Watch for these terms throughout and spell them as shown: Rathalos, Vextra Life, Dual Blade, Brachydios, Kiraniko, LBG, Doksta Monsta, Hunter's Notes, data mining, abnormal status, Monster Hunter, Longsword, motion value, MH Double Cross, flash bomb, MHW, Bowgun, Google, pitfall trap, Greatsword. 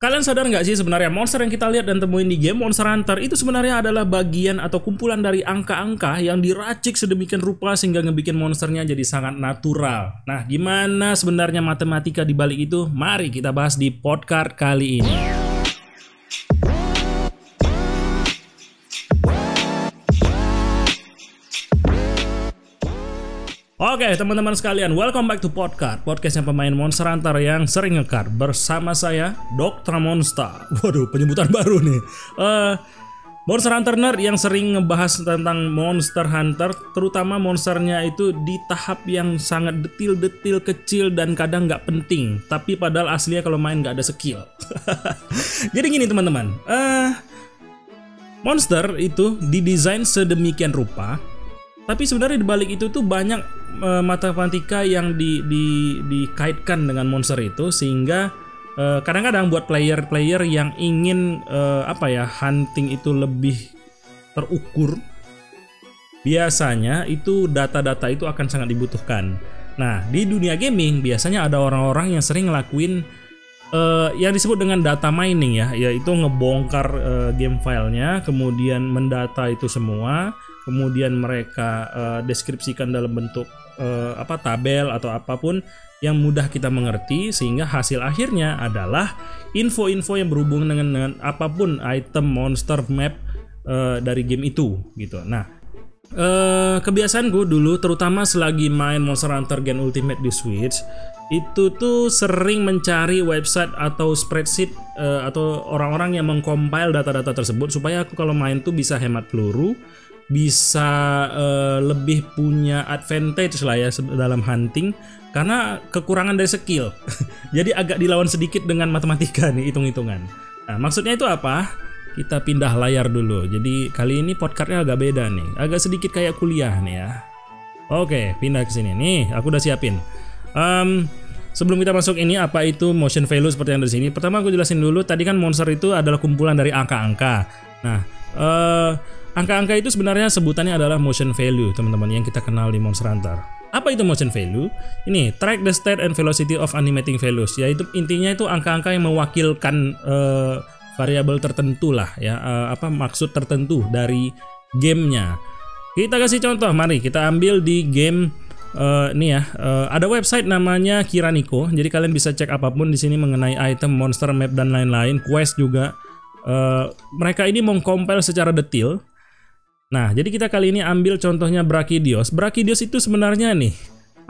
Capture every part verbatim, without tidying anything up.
Kalian sadar nggak sih sebenarnya monster yang kita lihat dan temuin di game Monster Hunter itu sebenarnya adalah bagian atau kumpulan dari angka-angka yang diracik sedemikian rupa sehingga ngebikin monsternya jadi sangat natural. Nah, gimana sebenarnya matematika di balik itu? Mari kita bahas di podcast kali ini. Oke teman-teman sekalian, welcome back to podcast podcastnya pemain Monster Hunter yang sering ngekar bersama saya dokter Monster. Waduh, penyebutan baru nih. Uh, Monster Hunter nerd yang sering ngebahas tentang Monster Hunter, terutama monsternya itu di tahap yang sangat detil-detil kecil dan kadang nggak penting. Tapi padahal aslinya kalau main nggak ada skill. Jadi gini teman-teman, uh, monster itu didesain sedemikian rupa. Tapi sebenarnya di balik itu tuh banyak e, matematika yang di, di, dikaitkan dengan monster itu sehingga kadang-kadang e, buat player-player yang ingin e, apa ya hunting itu lebih terukur, biasanya itu data-data itu akan sangat dibutuhkan. Nah, di dunia gaming biasanya ada orang-orang yang sering ngelakuin Uh, yang disebut dengan data mining ya, yaitu ngebongkar uh, game filenya, kemudian mendata itu semua, kemudian mereka uh, deskripsikan dalam bentuk uh, apa tabel atau apapun yang mudah kita mengerti, sehingga hasil akhirnya adalah info-info yang berhubungan dengan, dengan apapun item, monster, map uh, dari game itu gitu. Nah. Uh, kebiasaan gue dulu, terutama selagi main Monster Hunter Gen Ultimate di Switch, itu tuh sering mencari website atau spreadsheet uh, atau orang-orang yang mengcompile data-data tersebut supaya aku kalau main tuh bisa hemat peluru, bisa uh, lebih punya advantage lah ya dalam hunting karena kekurangan dari skill. Jadi agak dilawan sedikit dengan matematika nih, hitung-hitungan. Nah, maksudnya itu apa? Kita pindah layar dulu. Jadi kali ini podcastnya agak beda nih, agak sedikit kayak kuliah nih ya. Oke, pindah ke sini nih. Aku udah siapin. Um, sebelum kita masuk ini, apa itu motion value seperti yang ada di sini? Pertama aku jelasin dulu. Tadi kan monster itu adalah kumpulan dari angka-angka. Nah, angka-angka uh, itu sebenarnya sebutannya adalah motion value, teman-teman, yang kita kenal di Monster Hunter. Apa itu motion value? Ini track the state and velocity of animating values. Yaitu intinya itu angka-angka yang mewakilkan uh, variabel tertentu lah ya, apa maksud tertentu dari gamenya. Kita kasih contoh, mari kita ambil di game uh, ini ya. Uh, ada website namanya Kiraniko. Jadi kalian bisa cek apapun di sini mengenai item, monster, map dan lain-lain. Quest juga. Uh, mereka ini mengcompile secara detil. Nah, jadi kita kali ini ambil contohnya Brachydios. Brachydios itu sebenarnya nih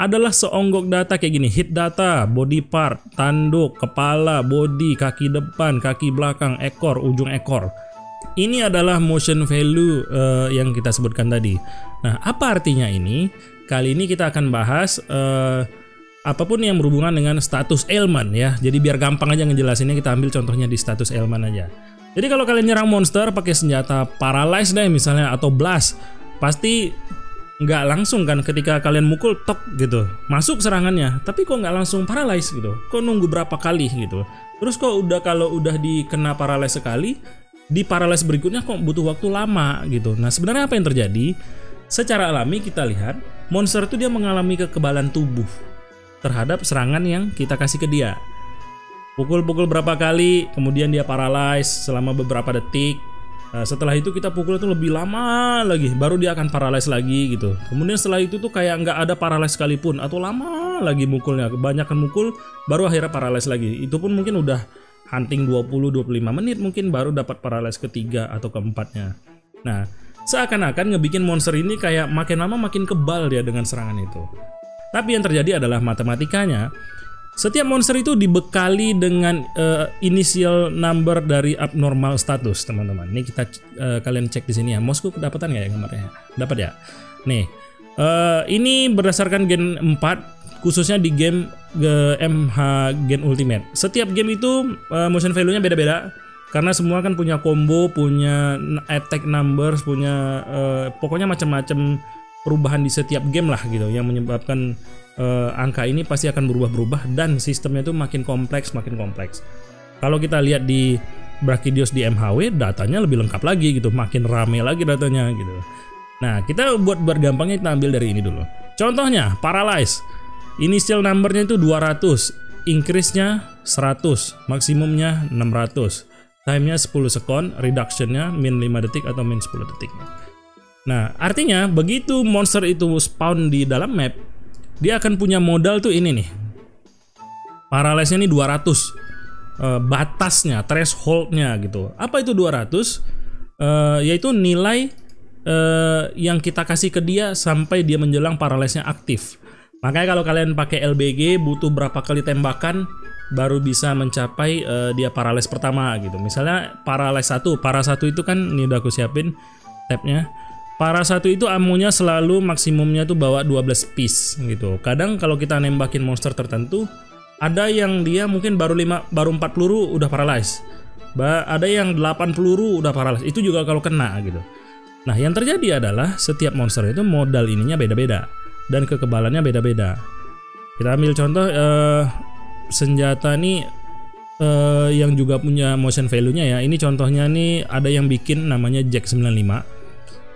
adalah seonggok data kayak gini. Hit data, body part, tanduk, kepala, body, kaki depan, kaki belakang, ekor, ujung ekor. Ini adalah motion value uh, yang kita sebutkan tadi. Nah, apa artinya ini? Kali ini kita akan bahas uh, apapun yang berhubungan dengan status ailment ya. Jadi biar gampang aja ngejelasinnya, kita ambil contohnya di status ailment aja. Jadi kalau kalian nyerang monster pakai senjata paralyze deh misalnya, atau blast, pasti nggak langsung kan ketika kalian mukul tok gitu masuk serangannya, tapi kok nggak langsung paralyze gitu, kok nunggu berapa kali gitu. Terus kok udah kalau udah dikena paralyze sekali, di paralyze berikutnya kok butuh waktu lama gitu. Nah, sebenarnya apa yang terjadi? Secara alami kita lihat monster itu dia mengalami kekebalan tubuh terhadap serangan yang kita kasih ke dia. Pukul-pukul berapa kali, kemudian dia paralyze selama beberapa detik. Nah, setelah itu kita pukul itu lebih lama lagi, baru dia akan paralyze lagi gitu. Kemudian setelah itu tuh kayak nggak ada paralyze sekalipun, atau lama lagi mukulnya, kebanyakan mukul baru akhirnya paralyze lagi. Itu pun mungkin udah hunting dua puluh sampai dua puluh lima menit mungkin baru dapat paralyze ketiga atau keempatnya. Nah, seakan-akan ngebikin monster ini kayak makin lama makin kebal dia dengan serangan itu. Tapi yang terjadi adalah matematikanya. Setiap monster itu dibekali dengan uh, initial number dari abnormal status, teman-teman. Ini kita uh, kalian cek di sini ya. Mouse-ku kedapatan nggak ya gambarnya? Dapat ya. Nih, uh, ini berdasarkan gen empat, khususnya di game uh, M H Gen Ultimate. Setiap game itu uh, motion value-nya beda-beda karena semua kan punya combo, punya attack numbers, punya uh, pokoknya macam-macam perubahan di setiap game lah gitu, yang menyebabkan Uh, angka ini pasti akan berubah-berubah dan sistemnya itu makin kompleks, makin kompleks. Kalau kita lihat di Brachydios di M H W, datanya lebih lengkap lagi gitu, makin rame lagi datanya gitu. Nah, kita buat bergampangnya kita ambil dari ini dulu. Contohnya, paralyze. Initial numbernya itu dua ratus, increase-nya seratus, maksimumnya enam ratus, time-nya sepuluh sekon, reduction-nya min lima detik atau min sepuluh detik. Nah, artinya begitu monster itu spawn di dalam map, dia akan punya modal tuh ini nih. Paralesnya nih dua ratus, e, batasnya, threshold-nya gitu. Apa itu dua ratus? E, yaitu nilai e, yang kita kasih ke dia sampai dia menjelang paralesnya aktif. Makanya kalau kalian pakai L B G butuh berapa kali tembakan baru bisa mencapai uh, dia paralysis pertama gitu. Misalnya paralysis satu, para satu itu kan ini udah aku siapin tabnya. Para satu itu amunya selalu maksimumnya tuh bawa dua belas piece gitu. Kadang kalau kita nembakin monster tertentu ada yang dia mungkin baru lima baru empat peluru udah paralysis. Ba ada yang delapan peluru udah paralysis. Itu juga kalau kena gitu. Nah, yang terjadi adalah setiap monster itu modal ininya beda-beda. Dan kekebalannya beda-beda. Kita ambil contoh eh, senjata nih eh, yang juga punya motion value-nya ya. Ini contohnya nih ada yang bikin namanya Jack sembilan lima.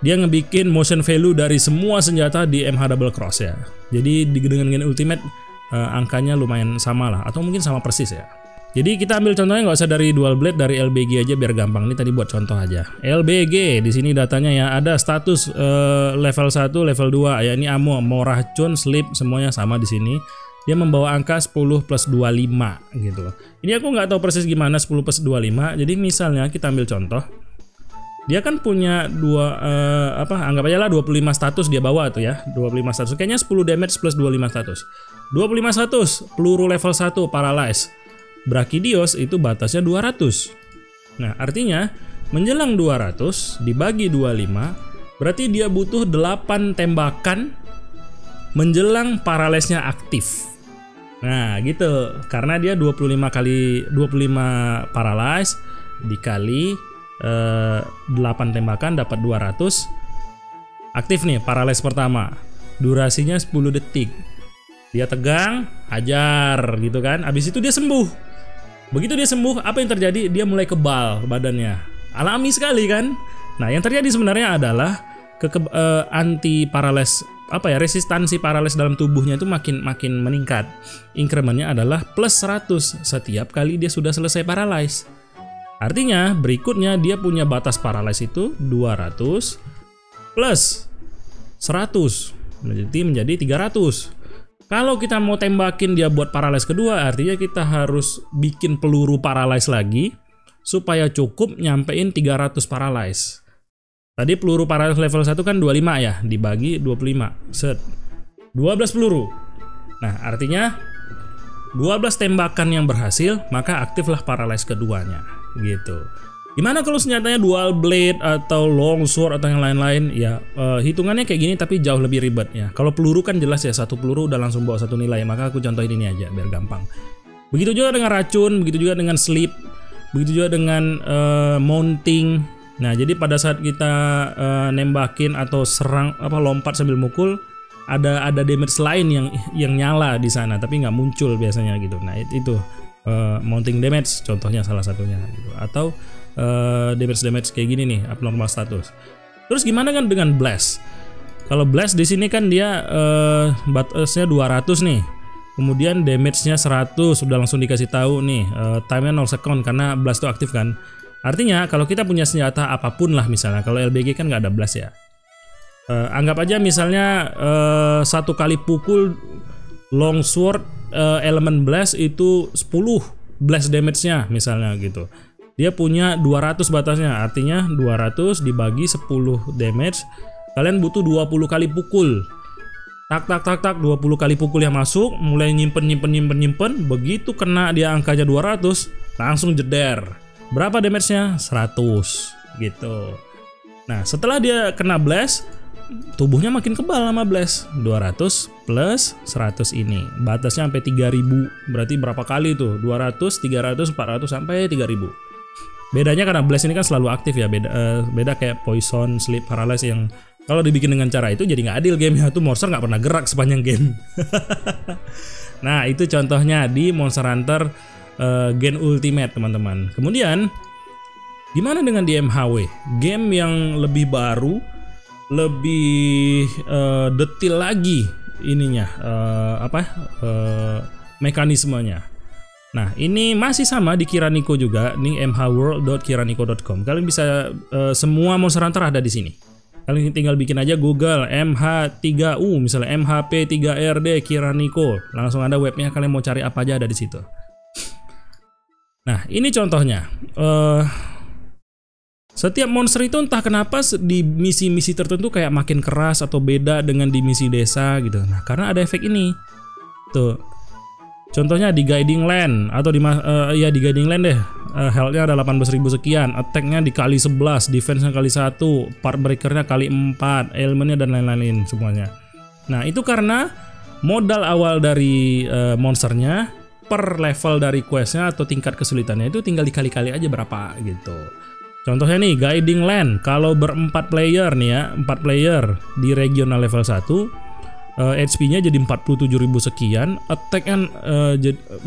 Dia ngebikin motion value dari semua senjata di M H Double Cross ya. Jadi dengan gen ultimate eh, angkanya lumayan sama lah atau mungkin sama persis ya. Jadi kita ambil contohnya nggak usah dari Dual Blade, dari L B G aja biar gampang. Ini tadi buat contoh aja. L B G di sini datanya ya ada status eh, level satu, level dua ya, ini ammo, mau racun, sleep semuanya sama di sini. Dia membawa angka sepuluh plus dua puluh lima gitu. Ini aku nggak tahu persis gimana sepuluh plus dua puluh lima. Jadi misalnya kita ambil contoh. Dia kan punya dua eh, apa anggap aja lah dua puluh lima status dia bawa tuh ya. dua puluh lima status. Kayaknya sepuluh damage plus dua puluh lima status. dua puluh lima status peluru level satu paralyze. Brachydios itu batasnya dua ratus. Nah, artinya menjelang dua ratus dibagi dua puluh lima berarti dia butuh delapan tembakan menjelang paralesnya aktif. Nah, gitu. Karena dia dua puluh lima kali dua puluh lima paralais dikali eh, delapan tembakan dapat dua ratus. Aktif nih paralais pertama. Durasinya sepuluh detik. Dia tegang, hajar gitu kan. Habis itu dia sembuh. Begitu dia sembuh, apa yang terjadi? Dia mulai kebal badannya. Alami sekali kan? Nah, yang terjadi sebenarnya adalah ke, ke uh, anti paralysis apa ya? Resistansi paralysis dalam tubuhnya itu makin makin meningkat. Inkremennya adalah plus seratus setiap kali dia sudah selesai paralysis. Artinya, berikutnya dia punya batas paralysis itu dua ratus plus seratus. Menjadi menjadi tiga ratus. Kalau kita mau tembakin dia buat paralysis kedua, artinya kita harus bikin peluru paralysis lagi supaya cukup nyampein tiga ratus paralysis. Tadi peluru paralysis level satu kan dua puluh lima ya, dibagi dua puluh lima. Set. dua belas peluru. Nah, artinya dua belas tembakan yang berhasil, maka aktiflah paralysis keduanya, gitu. Gimana kalau senjatanya Dual Blade atau Longsword atau yang lain-lain ya, uh, hitungannya kayak gini tapi jauh lebih ribet ya. Kalau peluru kan jelas ya, satu peluru udah langsung bawa satu nilai, maka aku contohin ini aja biar gampang. Begitu juga dengan racun, begitu juga dengan sleep, begitu juga dengan uh, mounting. Nah, jadi pada saat kita uh, nembakin atau serang apa lompat sambil mukul, ada ada damage lain yang yang nyala di sana tapi nggak muncul biasanya gitu. Nah, itu Uh, mounting damage contohnya salah satunya gitu. Atau uh, damage-damage kayak gini nih, abnormal status. Terus gimana kan dengan blast? Kalau blast di sini kan dia uh, batasnya dua ratus nih. Kemudian damage-nya seratus sudah langsung dikasih tahu nih, uh, time-nya nol second karena blast itu aktif kan. Artinya kalau kita punya senjata apapun lah, misalnya kalau L B G kan nggak ada blast ya. Uh, anggap aja misalnya uh, satu kali pukul Longsword uh, elemen blast itu sepuluh blast damage-nya misalnya gitu. Dia punya dua ratus batasnya. Artinya dua ratus dibagi sepuluh damage. Kalian butuh dua puluh kali pukul. Tak tak tak tak dua puluh kali pukul yang masuk, mulai nyimpen nyimpen nyimpen nyimpen, begitu kena dia angkanya dua ratus, langsung jeder. Berapa damage-nya? seratus gitu. Nah, setelah dia kena blast, tubuhnya makin kebal sama blast. Dua ratus plus seratus ini batasnya sampai tiga ribu. Berarti berapa kali tuh? dua ratus, tiga ratus, empat ratus sampai tiga ribu. Bedanya karena blast ini kan selalu aktif ya, beda uh, beda kayak poison, sleep, paralysis yang kalau dibikin dengan cara itu jadi nggak adil gamenya tuh, monster nggak pernah gerak sepanjang game. Nah, itu contohnya di Monster Hunter uh, Gen Ultimate, teman-teman. Kemudian gimana dengan di M H W? Game yang lebih baru, lebih uh, detail lagi ininya, uh, apa uh, mekanismenya. Nah, ini masih sama di Kiraniko juga, nih m h world dot kiraniko dot com. Kalian bisa uh, semua Monster Hunter ada di sini. Kalian tinggal bikin aja Google M H tiga U misalnya, M H P tiga R D Kiraniko. Langsung ada webnya, kalian mau cari apa aja ada di situ. Nah, ini contohnya. Uh, setiap monster itu entah kenapa di misi-misi tertentu kayak makin keras atau beda dengan di misi desa gitu. Nah, karena ada efek ini. Tuh. Contohnya di Guiding Land atau di uh, ya di Guiding Land deh, uh, health-nya ada delapan belas ribu sekian, attack-nya dikali sebelas, defense-nya kali satu, part breaker-nya kali empat, elemennya dan lain-lain semuanya. Nah, itu karena modal awal dari uh, monsternya per level dari quest-nya atau tingkat kesulitannya itu tinggal dikali-kali aja berapa gitu. Contohnya nih Guiding Land, kalau berempat player nih ya, empat player di regional level satu, Uh, H P-nya jadi empat puluh tujuh ribu sekian, attack-nya uh,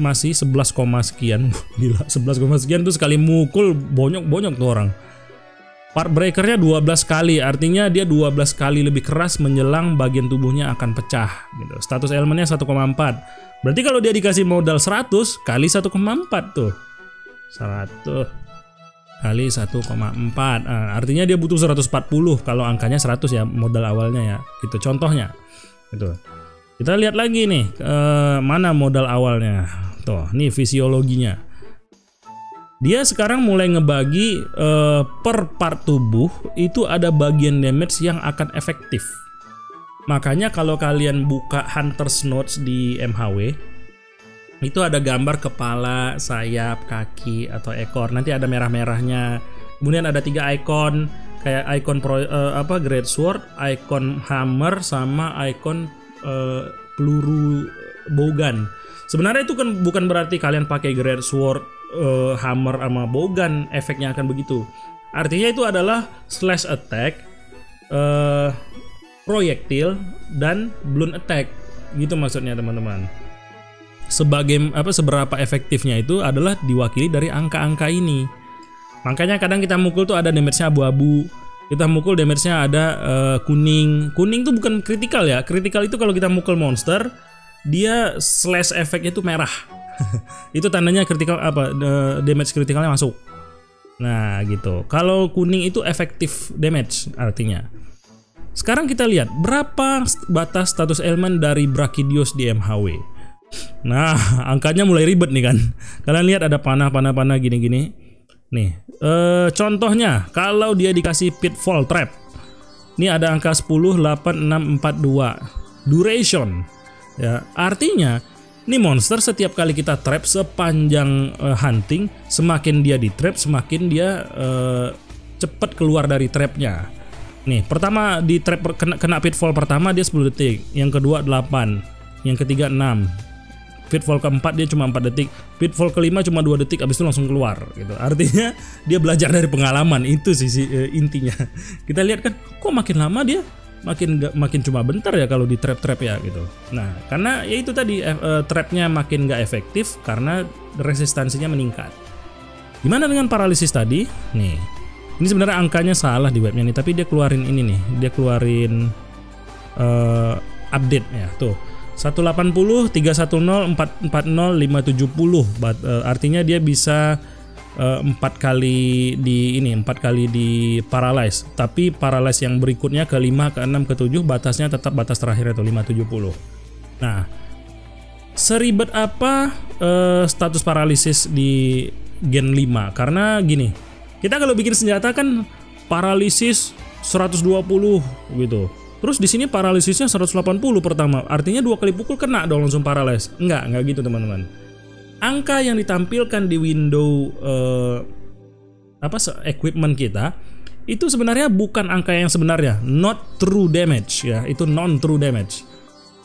masih sebelas, sekian. Gila, sebelas, sekian tuh sekali mukul bonyok-bonyok tuh orang. Part breaker-nya dua belas kali, artinya dia dua belas kali lebih keras menjelang bagian tubuhnya akan pecah gitu. Status elemennya satu koma empat. Berarti kalau dia dikasih modal seratus kali satu koma empat tuh. seratus kali satu koma empat. Nah, artinya dia butuh seratus empat puluh kalau angkanya seratus ya modal awalnya ya. Itu contohnya. Gitu. Kita lihat lagi nih eh, mana modal awalnya. Tuh, nih fisiologinya. Dia sekarang mulai ngebagi eh, per part tubuh itu ada bagian damage yang akan efektif. Makanya kalau kalian buka Hunter's Notes di M H W itu ada gambar kepala, sayap, kaki atau ekor. Nanti ada merah-merahnya. Kemudian ada tiga ikon. Kayak icon pro, uh, apa Greatsword, icon hammer sama icon uh, peluru Bowgun. Sebenarnya itu kan bukan berarti kalian pakai Greatsword, uh, hammer sama Bowgun efeknya akan begitu. Artinya itu adalah slash attack, uh, proyektil dan blunt attack. Gitu maksudnya teman-teman. Sebagai apa seberapa efektifnya itu adalah diwakili dari angka-angka ini. Makanya kadang kita mukul tuh ada damage-nya abu-abu. Kita mukul damage-nya ada uh, kuning. Kuning tuh bukan kritikal ya. Kritikal itu kalau kita mukul monster, dia slash efeknya tuh merah. Itu tandanya kritikal apa uh, damage kritikalnya masuk. Nah, gitu. Kalau kuning itu efektif damage artinya. Sekarang kita lihat berapa batas status elemen dari Brachydios di M H W. Nah, angkanya mulai ribet nih kan. Kalian lihat ada panah-panah-panah gini-gini. Nih, eh, contohnya kalau dia dikasih pitfall trap. Ini ada angka sepuluh, delapan, enam, empat, dua. Duration. Ya, artinya ini monster setiap kali kita trap sepanjang eh, hunting, semakin dia di trap, semakin dia eh, cepat keluar dari trapnya. Nih, pertama di trap kena, kena pitfall pertama dia sepuluh detik, yang kedua delapan, yang ketiga enam. Pitfall keempat dia cuma empat detik, pitfall kelima cuma dua detik, abis itu langsung keluar gitu. Artinya dia belajar dari pengalaman itu sih, sih e, intinya. Kita lihat kan, kok makin lama dia makin makin cuma bentar ya kalau di trap-trap ya gitu. Nah, karena ya itu tadi e, e, trapnya makin nggak efektif karena resistansinya meningkat. Gimana dengan paralisis tadi? Nih, ini sebenarnya angkanya salah di webnya nih, tapi dia keluarin ini nih, dia keluarin e, update ya tuh. seratus delapan puluh, tiga ratus sepuluh, empat ratus empat puluh, lima ratus tujuh puluh. But, uh, artinya dia bisa uh, empat kali di ini, empat kali di paralyze. Tapi paralyze yang berikutnya ke lima, ke enam, ke tujuh batasnya tetap batas terakhir itu lima ratus tujuh puluh. Nah, seribet apa uh, status paralisis di gen lima? Karena gini, kita kalau bikin senjata kan paralisis seratus dua puluh gitu. Terus di sini paralisisnya seratus delapan puluh pertama, artinya dua kali pukul kena dong langsung paralis. Enggak, enggak gitu teman-teman. Angka yang ditampilkan di window eh, apa equipment kita itu sebenarnya bukan angka yang sebenarnya, not true damage ya, itu non true damage.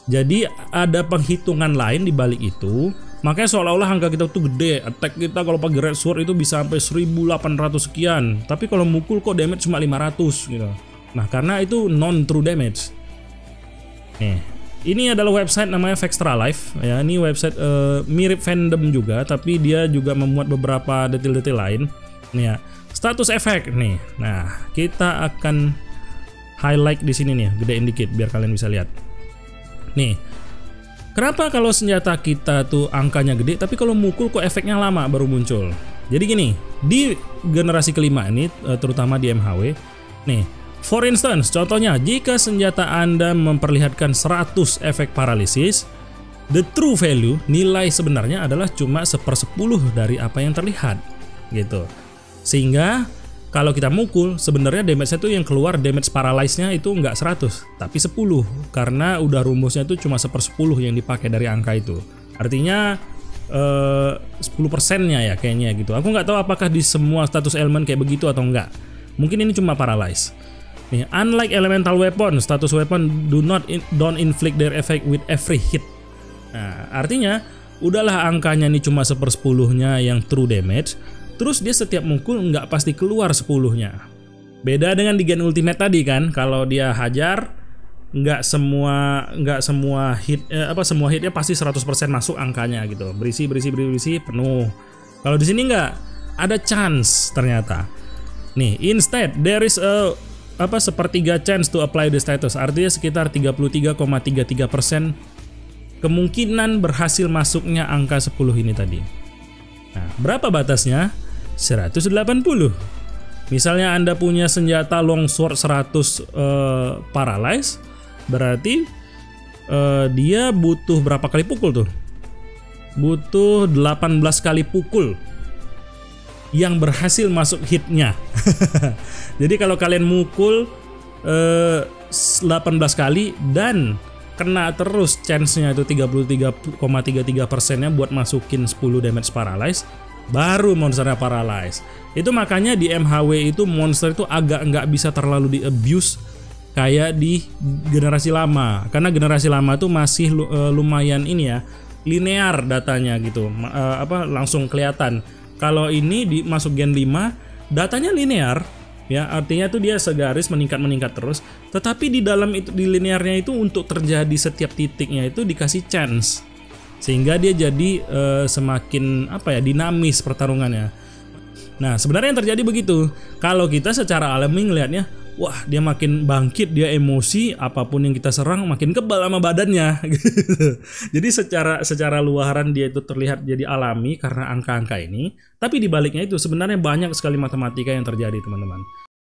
Jadi ada penghitungan lain di balik itu. Makanya seolah-olah angka kita tuh gede, attack kita kalau pakai Greatsword itu bisa sampai seribu delapan ratus sekian, tapi kalau mukul kok damage cuma lima ratus gitu. Nah, karena itu non true damage. Nih, ini adalah website namanya Vextra Life. Ya, ini website uh, mirip fandom juga, tapi dia juga memuat beberapa detail-detail lain. Nih ya, status efek nih. Nah, kita akan highlight di sini nih, gedein dikit biar kalian bisa lihat. Nih, Kenapa kalau senjata kita tuh angkanya gede, tapi kalau mukul kok efeknya lama baru muncul? Jadi gini, di generasi kelima ini, terutama di M H W, nih, for instance, contohnya, jika senjata Anda memperlihatkan seratus efek paralisis, the true value, nilai sebenarnya adalah cuma sepersepuluh dari apa yang terlihat, gitu. Sehingga, kalau kita mukul, sebenarnya damage-nya tuh yang keluar, damage paralyze-nya itu nggak seratus, tapi sepuluh. Karena udah rumusnya itu cuma sepersepuluh yang dipakai dari angka itu. Artinya, eh, sepuluh persennya ya kayaknya gitu. Aku nggak tahu apakah di semua status elemen kayak begitu atau nggak. Mungkin ini cuma paralyze. Nih, unlike elemental weapon, status weapon do not in, don't inflict their effect with every hit. Nah, artinya udahlah angkanya ini cuma sepersepuluhnya yang true damage, terus dia setiap mukul nggak pasti keluar sepuluhnya. Beda dengan di gen ultimate tadi kan, kalau dia hajar nggak semua nggak semua hit eh, apa semua hitnya pasti seratus persen masuk angkanya gitu. Berisi berisi berisi, berisi penuh. Kalau di sini nggak, ada chance ternyata. Nih, instead there is a apa sepertiga chance to apply the status, artinya sekitar tiga puluh tiga koma tiga tiga persen kemungkinan berhasil masuknya angka sepuluh ini tadi. Nah, berapa batasnya? seratus delapan puluh. Misalnya Anda punya senjata longsword seratus eh, paralyze, berarti eh, dia butuh berapa kali pukul tuh? Butuh delapan belas kali pukul yang berhasil masuk hitnya. Jadi kalau kalian mukul eh, delapan belas kali dan kena terus, chance-nya itu tiga puluh tiga koma tiga tiga persennya buat masukin sepuluh damage paralyze, baru monsternya paralyze. Itu makanya di M H W itu monster itu agak nggak bisa terlalu di abuse kayak di generasi lama, karena generasi lama tuh masih lumayan ini ya, linear datanya gitu, apa langsung kelihatan. Kalau ini di masuk gen lima, datanya linear ya, artinya tuh dia segaris meningkat-meningkat terus, tetapi di dalam itu di linearnya itu untuk terjadi setiap titiknya itu dikasih chance. Sehingga dia jadi e, semakin apa ya, dinamis pertarungannya. Nah, sebenarnya yang terjadi begitu. Kalau kita secara alami ngelihatnya, wah, dia makin bangkit, dia emosi, apapun yang kita serang makin kebal sama badannya. Jadi secara secara luaran dia itu terlihat jadi alami karena angka-angka ini, tapi dibaliknya itu sebenarnya banyak sekali matematika yang terjadi, teman-teman.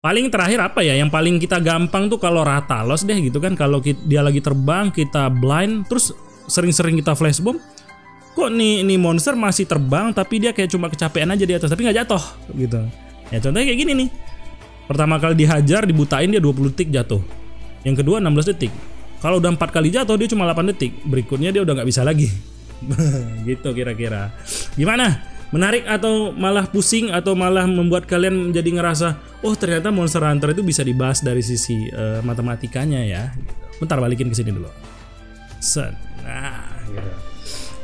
Paling terakhir apa ya, yang paling kita gampang tuh kalau Rathalos deh gitu kan, kalau dia lagi terbang kita blind, terus sering-sering kita flash bomb. Kok nih ini monster masih terbang tapi dia kayak cuma kecapean aja di atas, tapi nggak jatuh gitu. Ya contohnya kayak gini nih. Pertama kali dihajar, dibutain, dia dua puluh detik jatuh. Yang kedua enam belas detik. Kalau udah empat kali jatuh, dia cuma delapan detik. Berikutnya dia udah nggak bisa lagi. Gitu kira-kira. Gimana? Menarik atau malah pusing atau malah membuat kalian menjadi ngerasa, oh ternyata Monster Hunter itu bisa dibahas dari sisi uh, matematikanya ya. Bentar balikin ke sini dulu. Set. Nah, gitu.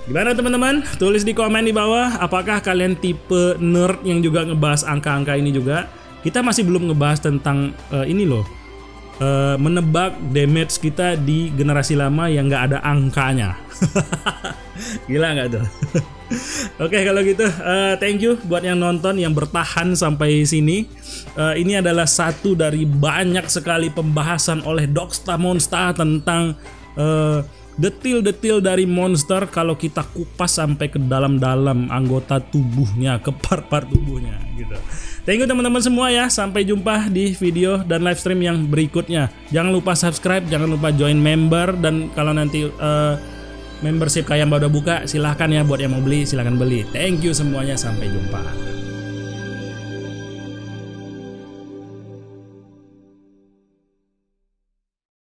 Gimana teman-teman? Tulis di komen di bawah. Apakah kalian tipe nerd yang juga ngebahas angka-angka ini juga? Kita masih belum ngebahas tentang uh, ini loh, uh, menebak damage kita di generasi lama yang nggak ada angkanya. Gila nggak tuh? Oke, kalau gitu uh, thank you buat yang nonton, yang bertahan sampai sini. uh, Ini adalah satu dari banyak sekali pembahasan oleh Doksta Monsta tentang uh, detil-detil dari monster kalau kita kupas sampai ke dalam-dalam anggota tubuhnya, ke part-part tubuhnya gitu. Thank you teman-teman semua ya. Sampai jumpa di video dan live stream yang berikutnya. Jangan lupa subscribe, jangan lupa join member, dan kalau nanti uh, membership kayak yang baru buka, silahkan ya buat yang mau beli, silahkan beli. Thank you semuanya, sampai jumpa.